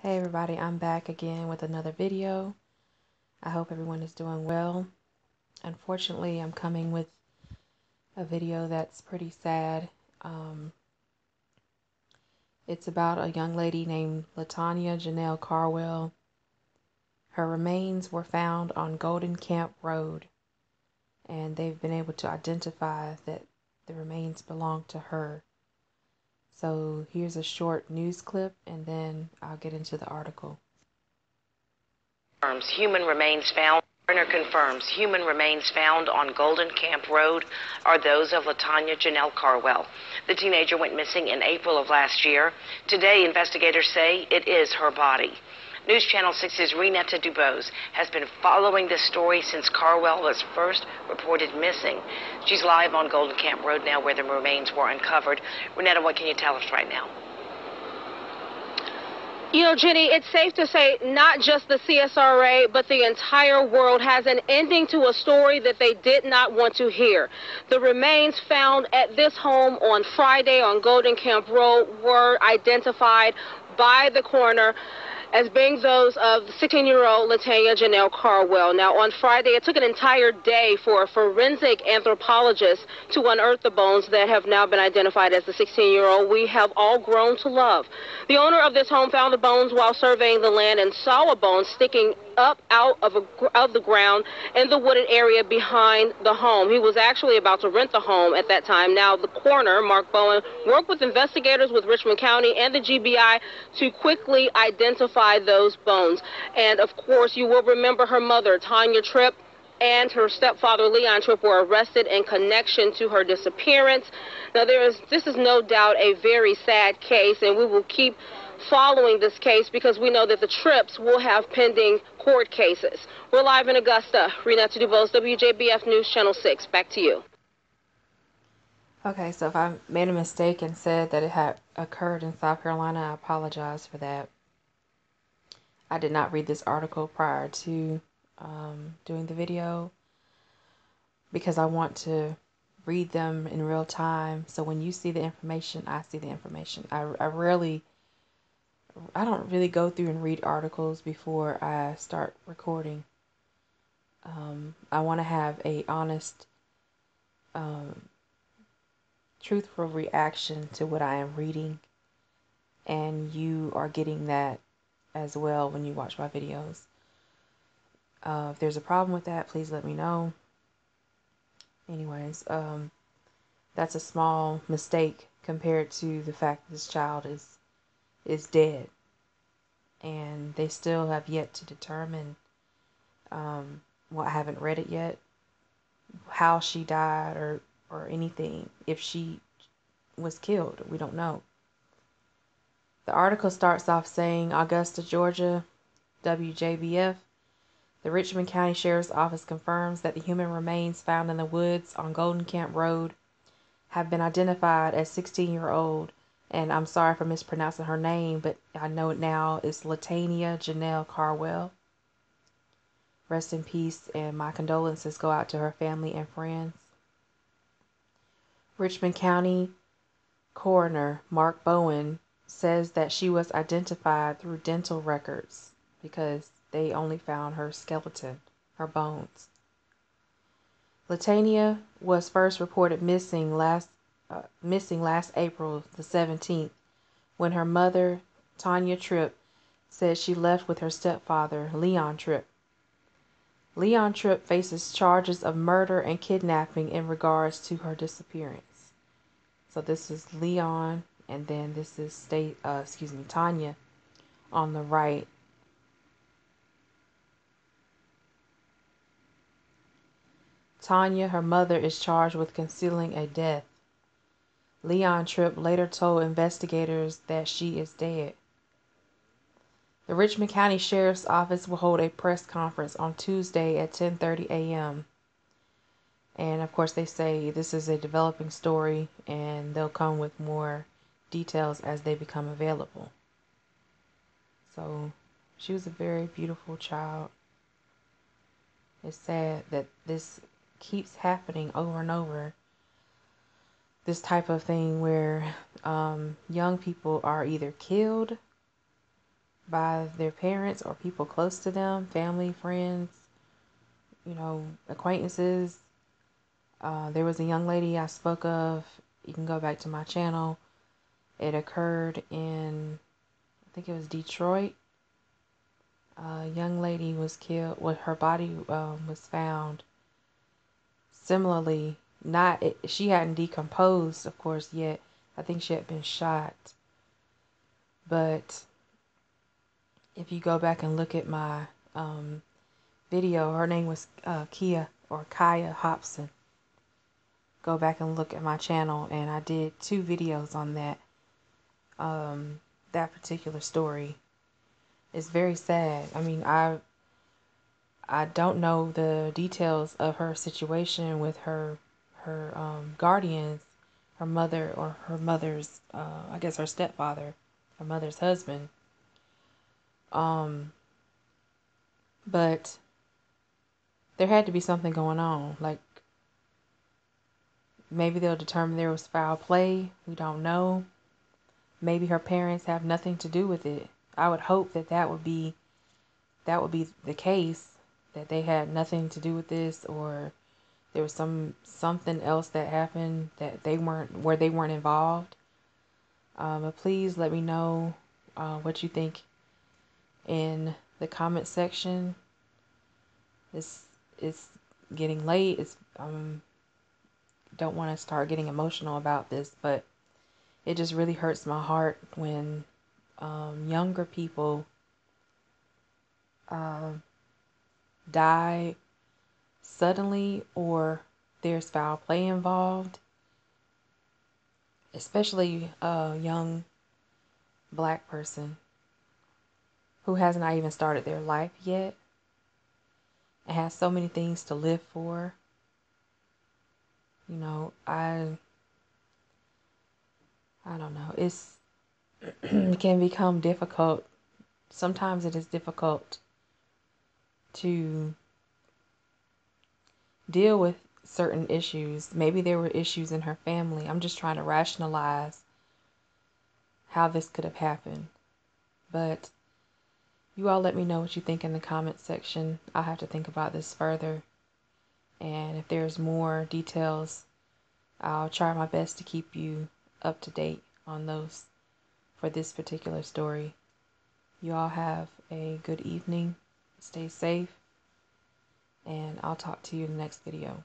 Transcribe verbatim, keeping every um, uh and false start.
Hey everybody, I'm back again with another video. I hope everyone is doing well. Unfortunately, I'm coming with a video that's pretty sad. Um, it's about a young lady named Latania Janell Carwell. Her remains were found on Golden Camp Road, and they've been able to identify that the remains belong to her. So here's a short news clip, and then I'll get into the article. Confirms human remains found. Coroner confirms human remains found on Golden Camp Road are those of Latania Janell Carwell. The teenager went missing in April of last year. Today, investigators say it is her body. News Channel six's Renetta Dubose has been following this story since Carwell was first reported missing. She's live on Golden Camp Road now, where the remains were uncovered. Renetta, what can you tell us right now? You know, Jenny, it's safe to say not just the C S R A, but the entire world has an ending to a story that they did not want to hear. The remains found at this home on Friday on Golden Camp Road were identified by the coroner as being those of sixteen-year-old Latania Janell Carwell. Now, on Friday, it took an entire day for a forensic anthropologist to unearth the bones that have now been identified as the sixteen-year-old we have all grown to love. The owner of this home found the bones while surveying the land and saw a bone sticking up out of, a, of the ground in the wooded area behind the home. He was actually about to rent the home at that time. Now, the coroner, Mark Bowen, worked with investigators with Richmond County and the G B I to quickly identify those bones. And of course, you will remember her mother, Tanya Tripp, and her stepfather, Leon Tripp, were arrested in connection to her disappearance. Now, there is this is no doubt a very sad case, and we will keep following this case because we know that the Tripps will have pending court cases. We're live in Augusta. Renetta Dubose, W J B F News Channel six. Back to you. Okay, so if I made a mistake and said that it had occurred in South Carolina, I apologize for that. I did not read this article prior to um, doing the video because I want to read them in real time. So when you see the information, I see the information. I, I rarely, I don't really go through and read articles before I start recording. Um, I want to have a honest, um, truthful reaction to what I am reading, and you are getting that as well when you watch my videos. Uh, if there's a problem with that, please let me know. Anyways, um, that's a small mistake compared to the fact that this child is is dead, and they still have yet to determine, um, well, I haven't read it yet, how she died or, or anything. If she was killed, we don't know. The article starts off saying Augusta, Georgia, W J B F. The Richmond County Sheriff's Office confirms that the human remains found in the woods on Golden Camp Road have been identified as sixteen-year-old, and I'm sorry for mispronouncing her name, but I know it now is Latania Janell Carwell. Rest in peace, and my condolences go out to her family and friends. Richmond County Coroner Mark Bowen says that she was identified through dental records because they only found her skeleton, her bones. Latania was first reported missing last uh, missing last April the seventeenth, when her mother, Tanya Tripp, said she left with her stepfather, Leon Tripp. Leon Tripp faces charges of murder and kidnapping in regards to her disappearance. So this is Leon, and then this is state, uh, excuse me, Tanya on the right. Tanya, her mother, is charged with concealing a death. Leon Tripp later told investigators that she is dead. The Richmond County Sheriff's Office will hold a press conference on Tuesday at ten thirty a m And of course, they say this is a developing story, and they'll come with more details as they become available. So she was a very beautiful child. It's sad that this keeps happening over and over, this type of thing where um, young people are either killed by their parents or people close to them, family, friends, you know, acquaintances. Uh, there was a young lady I spoke of. You can go back to my channel. It occurred in, I think it was Detroit. A young lady was killed. Well, her body um, was found. Similarly, not it, she hadn't decomposed, of course, yet. I think she had been shot. But if you go back and look at my um, video, her name was uh, Kia or Kia Hopson. Go back and look at my channel, and I did two videos on that. Um, that particular story is very sad. I mean, I I don't know the details of her situation with her her um, guardians, her mother or her mother's, uh, I guess her stepfather, her mother's husband. Um, but there had to be something going on, like. Maybe they'll determine there was foul play. We don't know. Maybe her parents have nothing to do with it. I would hope that that would be, that would be the case, that they had nothing to do with this, or there was some something else that happened that they weren't where they weren't involved. Um, but please let me know uh, what you think in the comment section. It's it's getting late. It's um. Don't want to start getting emotional about this, but it just really hurts my heart when um, younger people uh, die suddenly, or there's foul play involved, especially a young black person who has not even started their life yet and has so many things to live for. You know, I, I don't know. It's, it can become difficult. Sometimes it is difficult to deal with certain issues. Maybe there were issues in her family. I'm just trying to rationalize how this could have happened. But you all let me know what you think in the comment section. I'll have to think about this further. And if there's more details, I'll try my best to keep you up to date on those for this particular story. You all have a good evening. Stay safe. And I'll talk to you in the next video.